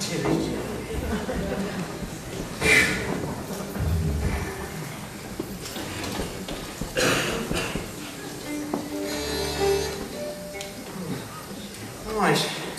to you. All right.